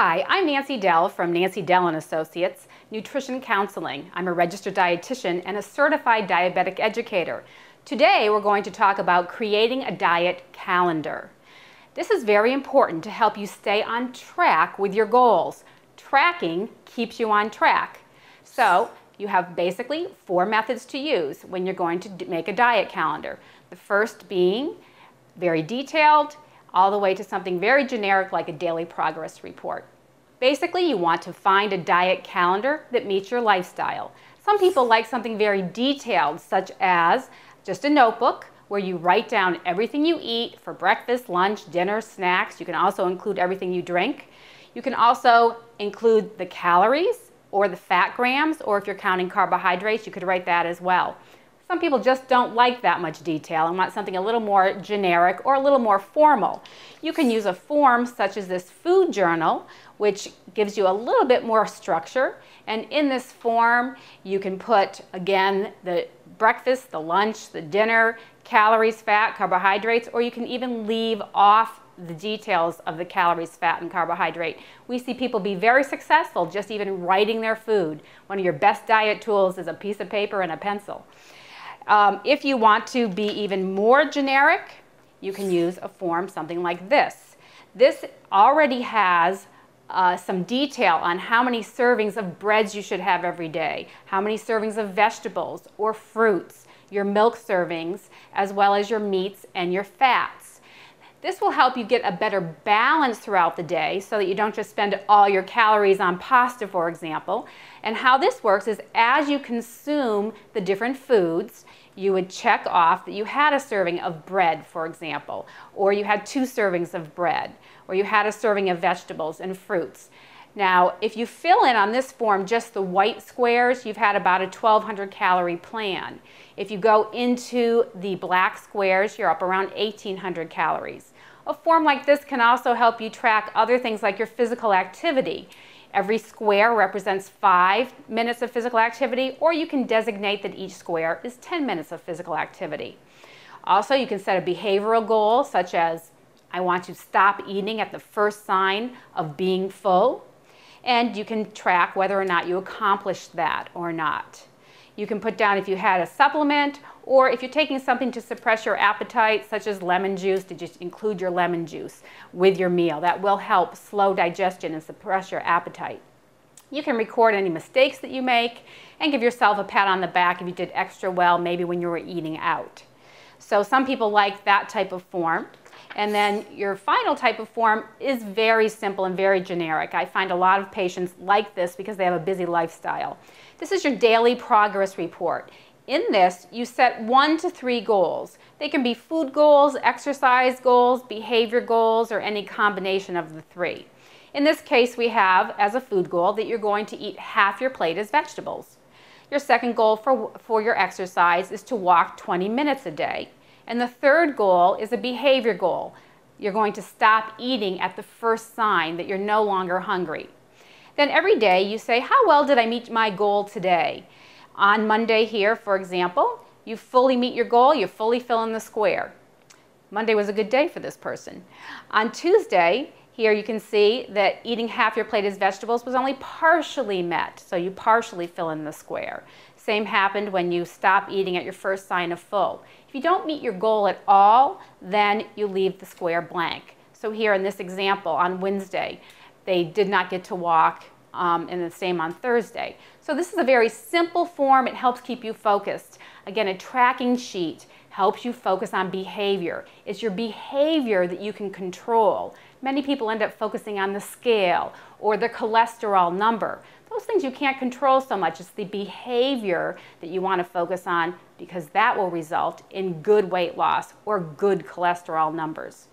Hi, I'm Nancy Dell from Nancy Dell & Associates Nutrition Counseling. I'm a registered dietitian and a certified diabetic educator. Today we're going to talk about creating a diet calendar. This is very important to help you stay on track with your goals. Tracking keeps you on track. So you have basically four methods to use when you're going to make a diet calendar. The first being very detailed, all the way to something very generic like a daily progress report. Basically, you want to find a diet calendar that meets your lifestyle. Some people like something very detailed, such as just a notebook where you write down everything you eat for breakfast, lunch, dinner, snacks. You can also include everything you drink. You can also include the calories or the fat grams, or if you're counting carbohydrates, you could write that as well. Some people just don't like that much detail and want something a little more generic or a little more formal. You can use a form such as this food journal, which gives you a little bit more structure. And in this form, you can put, again, the breakfast, the lunch, the dinner, calories, fat, carbohydrates, or you can even leave off the details of the calories, fat, and carbohydrate. We see people be very successful just even writing their food. One of your best diet tools is a piece of paper and a pencil. If you want to be even more generic, you can use a form something like this. This already has some detail on how many servings of breads you should have every day, how many servings of vegetables or fruits, your milk servings, as well as your meats and your fats. This will help you get a better balance throughout the day so that you don't just spend all your calories on pasta, for example. And how this works is as you consume the different foods, you would check off that you had a serving of bread, for example, or you had 2 servings of bread, or you had a serving of vegetables and fruits. Now, if you fill in on this form just the white squares, you've had about a 1,200 calorie plan. If you go into the black squares, you're up around 1,800 calories. A form like this can also help you track other things like your physical activity. Every square represents 5 minutes of physical activity, or you can designate that each square is 10 minutes of physical activity. Also, you can set a behavioral goal such as, I want to stop eating at the first sign of being full. And you can track whether or not you accomplished that or not. You can put down if you had a supplement or if you're taking something to suppress your appetite, such as lemon juice, to just include your lemon juice with your meal. That will help slow digestion and suppress your appetite. You can record any mistakes that you make and give yourself a pat on the back if you did extra well, maybe when you were eating out. So some people like that type of form. And then your final type of form is very simple and very generic. I find a lot of patients like this because they have a busy lifestyle. This is your daily progress report. In this, you set 1 to 3 goals. They can be food goals, exercise goals, behavior goals, or any combination of the 3. In this case, we have as a food goal that you're going to eat half your plate as vegetables. Your second goal for your exercise is to walk 20 minutes a day. And the third goal is a behavior goal. You're going to stop eating at the first sign that you're no longer hungry. Then every day you say, how well did I meet my goal today? On Monday here, for example, you fully meet your goal, you fully fill in the square. Monday was a good day for this person. On Tuesday, here you can see that eating half your plate as vegetables was only partially met, so you partially fill in the square. Same happened when you stop eating at your first sign of full. If you don't meet your goal at all, then you leave the square blank. So here in this example, on Wednesday, they did not get to walk, and the same on Thursday. So this is a very simple form. It helps keep you focused. Again, a tracking sheet helps you focus on behavior. It's your behavior that you can control. Many people end up focusing on the scale or the cholesterol number. Those things you can't control so much. It's the behavior that you want to focus on because that will result in good weight loss or good cholesterol numbers.